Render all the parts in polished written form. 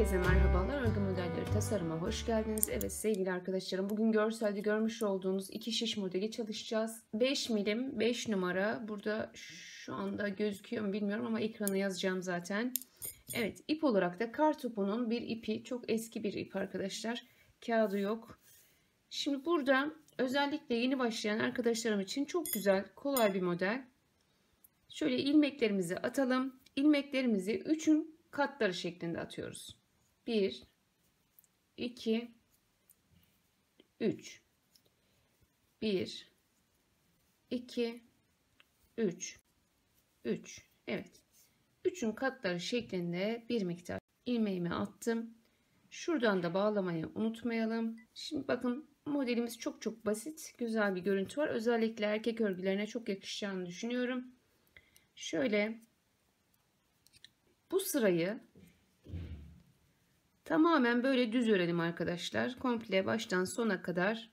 Herkese merhabalar, Örgü Modelleri Tasarım'a hoş geldiniz. Evet sevgili arkadaşlarım, bugün görselde görmüş olduğunuz iki şiş modeli çalışacağız. 5 milim 5 numara, burada şu anda gözüküyor mu bilmiyorum ama ekrana yazacağım zaten. Evet, ip olarak da kartopunun bir ipi, çok eski bir ip arkadaşlar, kağıdı yok. Şimdi burada özellikle yeni başlayan arkadaşlarım için çok güzel, kolay bir model. Şöyle ilmeklerimizi atalım. İlmeklerimizi 3'ün katları şeklinde atıyoruz. 1, 2, 3. 1, 2, 3. 3. Evet. 3'ün katları şeklinde bir miktar ilmeğimi attım. Şuradan da bağlamayı unutmayalım. Şimdi bakın, modelimiz çok basit. Güzel bir görüntü var. Özellikle erkek örgülerine çok yakışacağını düşünüyorum. Şöyle bu sırayı tamamen böyle düz örelim arkadaşlar. Komple baştan sona kadar.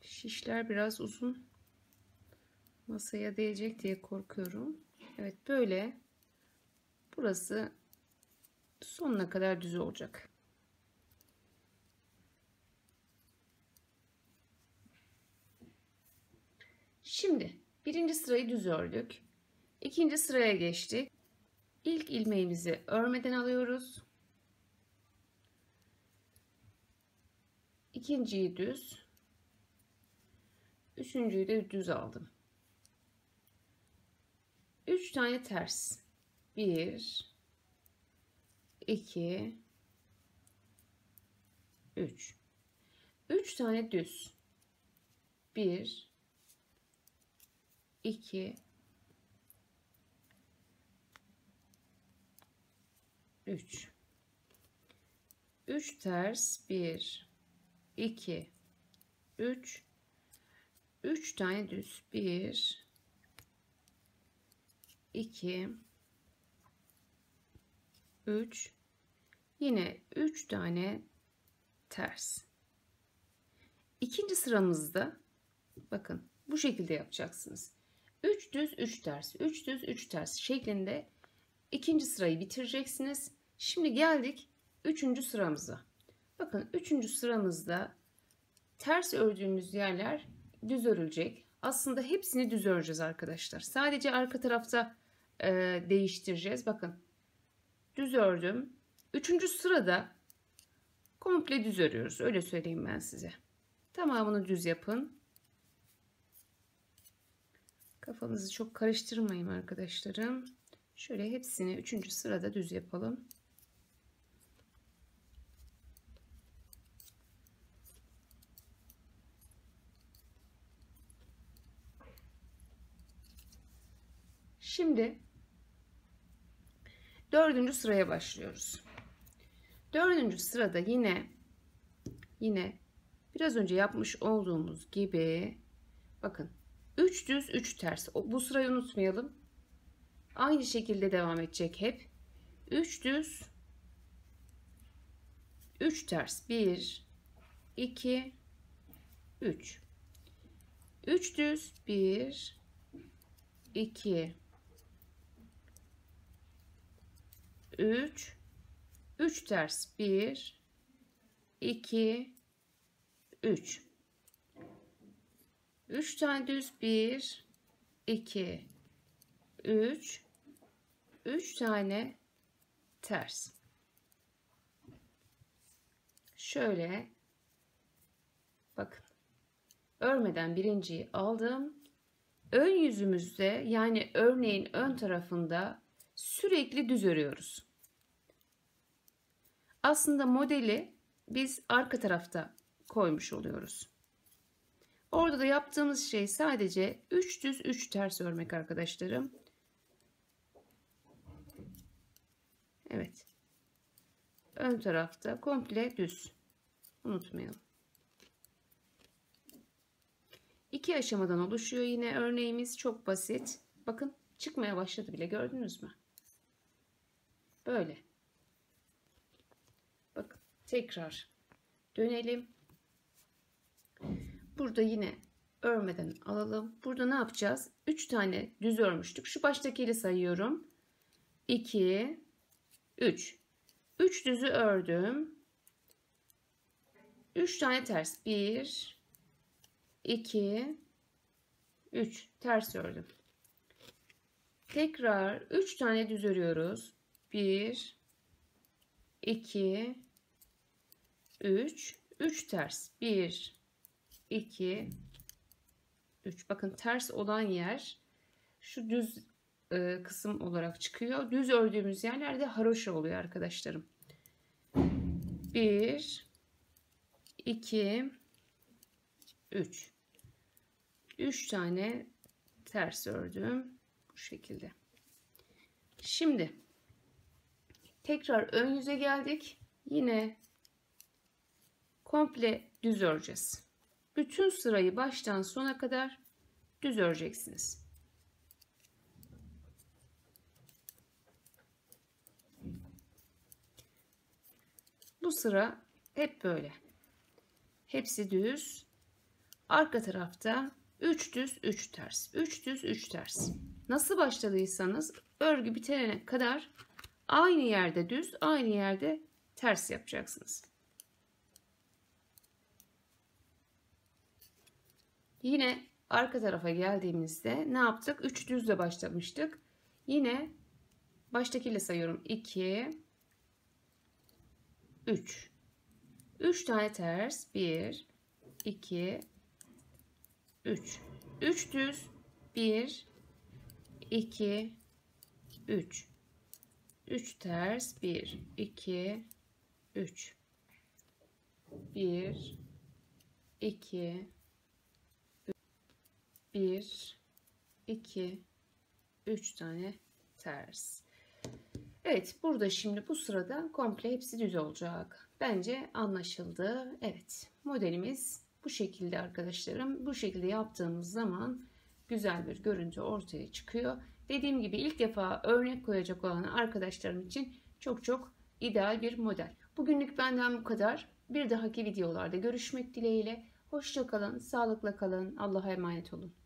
Şişler biraz uzun. Masaya değecek diye korkuyorum. Evet, böyle. Burası sonuna kadar düz olacak. Şimdi birinci sırayı düz ördük. İkinci sıraya geçtik. İlk ilmeğimizi örmeden alıyoruz. İkinciyi düz. Üçüncüyü de düz aldım. 3 tane ters. 1, 2, 3. 3 tane düz. 1, 2, 3. 3 ters. 1, 2, 3. 3 tane düz. 1, 2, 3. Yine 3 tane ters. İkinci sıramızda bakın bu şekilde yapacaksınız. 3 düz 3 ters, 3 düz 3 ters şeklinde ikinci sırayı bitireceksiniz. Şimdi geldik 3. sıramıza. Bakın 3. sıramızda ters ördüğümüz yerler düz örülecek. Aslında hepsini düz öreceğiz arkadaşlar. Sadece arka tarafta değiştireceğiz. Bakın düz ördüm. 3. sırada komple düz örüyoruz. Öyle söyleyeyim ben size. Tamamını düz yapın. Kafanızı çok karıştırmayın arkadaşlarım. Şöyle hepsini 3. sırada düz yapalım. Şimdi 4. sıraya başlıyoruz. 4. sırada yine biraz önce yapmış olduğumuz gibi bakın 3 düz 3 ters. Bu sırayı unutmayalım. Aynı şekilde devam edecek hep. 3 düz 3 ters. 1 2 3. 3 düz 1 2 3. 3 ters. 1 2 3. 3 tane düz. 1 2 3. 3 tane ters. Şöyle bakın. Örmeden birinciyi aldım. Ön yüzümüzde, yani örneğin ön tarafında sürekli düz örüyoruz. Aslında modeli biz arka tarafta koymuş oluyoruz. Orada da yaptığımız şey sadece 3 düz 3 ters örmek arkadaşlarım. Evet. Ön tarafta komple düz. Unutmayalım. 2 aşamadan oluşuyor yine örneğimiz. Çok basit. Bakın çıkmaya başladı bile, gördünüz mü? Böyle. Bakın tekrar dönelim. Burada yine örmeden alalım. Burada ne yapacağız? 3 tane düz örmüştük. Şu baştakiyle sayıyorum. 2, 3. 3 düzü ördüm. 3 tane ters. 1, 2, 3. Ters ördüm. Tekrar 3 tane düz örüyoruz. 1, 2, 3. 3 ters. 1, 2, 3. Bakın ters olan yer şu düz kısım olarak çıkıyor. Düz ördüğümüz yerlerde haroşa oluyor arkadaşlarım. 1, 2, 3. 3 tane ters ördüm. Bu şekilde. Şimdi tekrar ön yüze geldik. Yine komple düz öreceğiz. Bütün sırayı baştan sona kadar düz öreceksiniz. Bu sıra hep böyle. Hepsi düz. Arka tarafta 3 düz 3 ters. 3 düz 3 ters. Nasıl başladıysanız örgü bitene kadar aynı yerde düz, aynı yerde ters yapacaksınız. Yine arka tarafa geldiğimizde ne yaptık? 3 düzle başlamıştık. Yine baştakiyle sayıyorum. 2, 3. 3 tane ters. 1, 2, 3. 3 düz. 1, 2, 3. 3 ters. 1, 2, 3. 1, 2, 1, 2, 3 tane ters. Evet, burada şimdi bu sırada komple hepsi düz olacak. Bence anlaşıldı. Evet, modelimiz bu şekilde arkadaşlarım. Bu şekilde yaptığımız zaman güzel bir görüntü ortaya çıkıyor. Dediğim gibi ilk defa örnek koyacak olan arkadaşlarım için çok çok ideal bir model. Bugünlük benden bu kadar. Bir dahaki videolarda görüşmek dileğiyle. Hoşça kalın, sağlıkla kalın, Allah'a emanet olun.